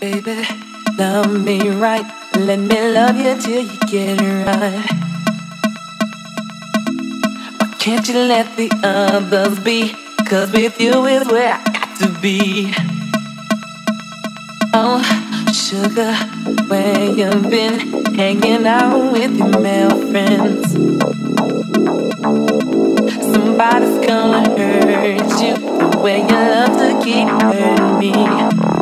Baby, love me right. Let me love you till you get it right. Why can't you let the others be? 'Cause with you is where I got to be. Oh, sugar, where you been? Hanging out with your male friends. Somebody's gonna hurt you the way you love to keep hurting me.